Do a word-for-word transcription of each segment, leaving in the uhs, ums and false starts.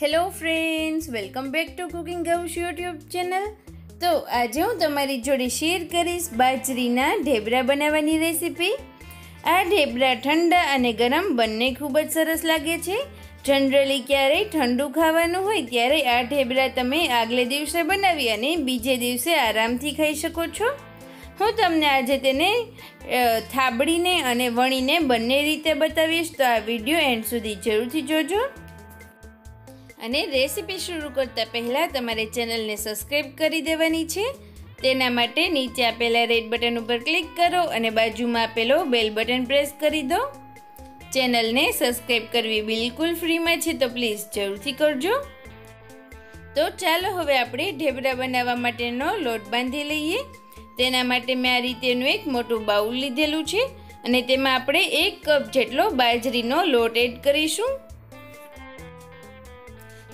Hello friends, welcome back to cooking गव्स YouTube channel. तो आज हूँ तमारी जोड़े शेर करीश बाजरीना ढेबरा बनावानी रेसिपी। आ ढेबरा ठंडा अने गरम बने खूब ज सरस लागे छे। जनरली क्यारे ठंडू खावानुं होय त्यारे आ ढेबरा तमे आगले दिवसे बनावी अने बीजे दिवसे आरामथी खाई शको छो। हूँ तमने आजे तेने थाबड़ीने अने वणीने बने रीते बतावीश, तो आ विडियो एंड सुधी जरूरथी जोजो। अने रेसिपी शुरू करता पहला तमारे चैनल ने सब्सक्राइब करी देवानी छे। तेना माटे नीचे आपेला रेड बटन पर क्लिक करो अने बाजू में आपेलो बेल बटन प्रेस करी दो। चैनल ने सब्सक्राइब करवी बिल्कुल फ्री में छे, तो प्लीज जरूरथी करजो। तो चलो हवे आपणे ढेबरा बनावा माटेनो लोट बांधी लईए। तेना माटे मैं आ रीतेनुं एक मोटुं बाउल लीधेलुं छे अने तेमां आपणे एक कप जेटलो बाजरीनो लोट एड करीशुं।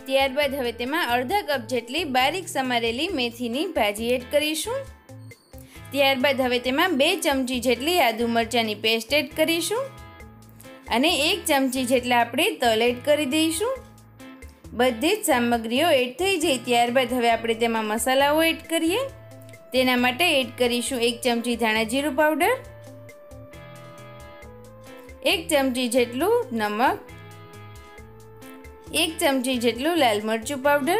त्यारबाद हवे तेमां अर्धा कप जेटली बारीक समारेली मेथीनी भाजी एड करीशुं। त्यारबाद हवे तेमां बे चमची जेटली आदु मरचानी पेस्ट एड करीशुं अने एक चमची जेटला आपणे तल एड करी दईशुं। बधी ज सामग्रीओ एड थई जई त्यारबाद हवे आपणे तेमां मसालाओ एड करीए। तेना माटे एड करीशुं एक चमची धाणा जीरुं पाउडर, एक चमची जेटलुं नमक, एक चमची जेटलू लाल मरचू पाउडर,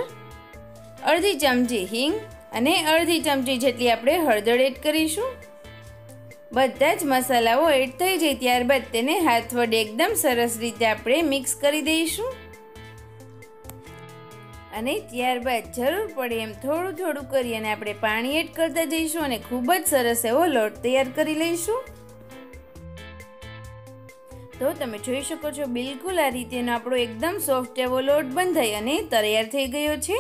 अर्धी चमची हींग अने अर्धी चमची जेटली आपणे हळदर एड करीशुं। बधा ज मसालाओ एड थई जई त्यारबाद तेने हाथ वडे एकदम सरस रीते आपणे मिक्स करी दईशुं अने त्यारबाद जरूर पड़े एम थोड़ुं थोड़ुं करी अने आपणे पाणी एड करता जईशुं अने खूब ज सरस एवो लोट तैयार करी लईशुं। तो तमे जोई शको छो बिल्कुल आ रीतेनो आपणो एकदम सॉफ्ट एवो लोट बंधाई अने तैयार थई गयो छे।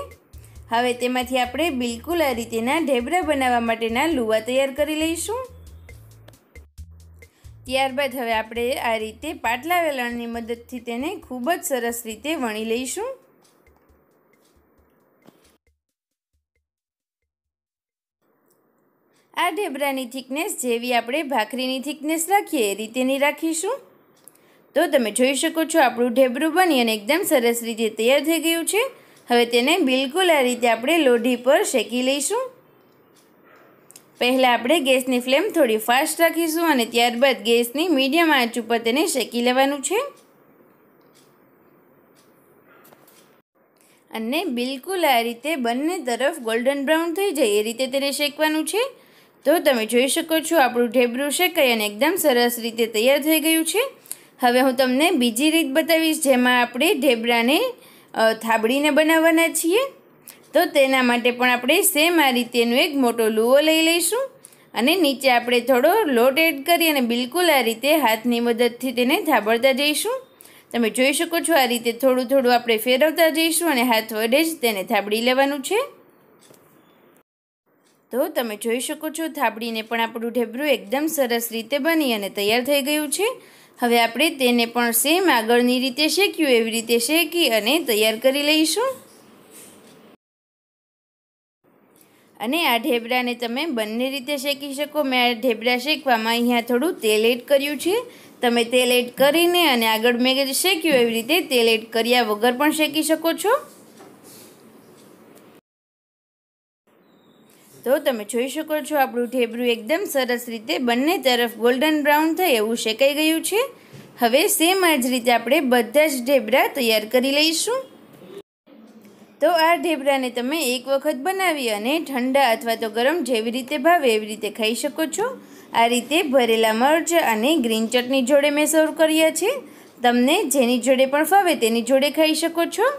हवे तेमांथी आपणे बिल्कुल आ रीतेना ढेबरा बनाववा माटेना लुवा तैयार करी लईशुं। त्यारबाद हवे आपणे आ रीते पाटला वेलणनी मददथी तेने खूब ज सरस रीते वणी लईशुं। आ ढेबरानी थिकनेस जेवी आपणे भाकरीनी थिकनेस राखीए ए रीतेनी राखीशुं। तो तमे जोई शको छो आपणुं ढेबरुं बनी अने एकदम सरस रीते तैयार थई गयुं छे। हवे तेने बिल्कुल आ रीते आपणे लोढी पर शेकी लईशुं। पहेला आपणे गैसनी फ्लेम थोड़ी फास्ट राखीशुं अने त्यारबाद गैसनी मीडियम आंच उपर तेने शेकी लेवानुं छे अने बिल्कुल आ रीते बंने तरफ गोल्डन ब्राउन थई जाय ए रीते तेने शेकवानुं छे। तो तमे जोई शको छो आपणुं ढेबरुं शेकाई अने एकदम सरस रीते तैयार थई गयुं छे। हवे हूँ तमने बीजी रीत बतावीश जेमां आपणे ढेबराने थाबड़ीने बनाववाना छीए। तो तेना माटे पण आपणे सेम आ रीतेनो एक मोटो लूवो लई लईशुं अने नीचे आपणे थोड़ो लोट एड करी अने बिल्कुल आ रीते हाथनी मददथी तेने थाबड़ता जईशुं। तमे जोई शको छो आ रीते थोड़ुं थोड़ुं आपणे फेरवता जईशुं अने हाथ वडे ज तेने थाबड़ी लेवानुं छे। तो तमे जोई शको छो थाबड़ीने पण आपणुं ढेबरुं एकदम सरस रीते बनी अने तैयार थई गयुं छे। हवे आपणे तेने पण सेम आगळनी रीते शेक्युं एवी रीते शेकी अने तैयार करी लईशुं। अने आ ढेबराने तमे बंने रीते शेकी शको। मैं आ ढेबरा शेकवामां अहींया थोडुं तेल एड कर्युं छे। तमे तेल एड करीने अने आगळ मैं जे शेक्युं एवी रीते तेल एड कर्या वगर पण शेकी शको छो। तो तमे जोई शको छो आपणुं ढेबरुं एकदम सरस रीते बंने तरफ गोल्डन ब्राउन थई एवुं शेकाई गयुं छे। हवे सेम आ ज रीते आपणे बधा ज ढेबरा तैयार करी लईशुं। तो आ ढेबराने तमे एक वખત बनावी अने ठंडा अथवा तो गरम जेवी रीते भावे एवी रीते खाई शको छो। आ रीते भरेला मर्च अने ग्रीन चटनी जोड़े मैं सर्व कर्या छे। तमने जेनी जोड़े पण फावे तेनी जोड़े खाई शको छो।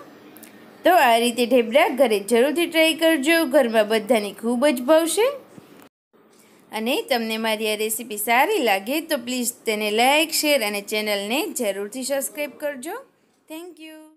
तो आ रीते ढेबरा घरे जरूरथी ट्राई करजो। घर में बधाने खूब ज भावशे। अने तमने मारी आ रेसिपी सारी लागे तो प्लीज तेने लाइक शेर अने चेनल ने जरूरथी सब्सक्राइब करजो। Thank you.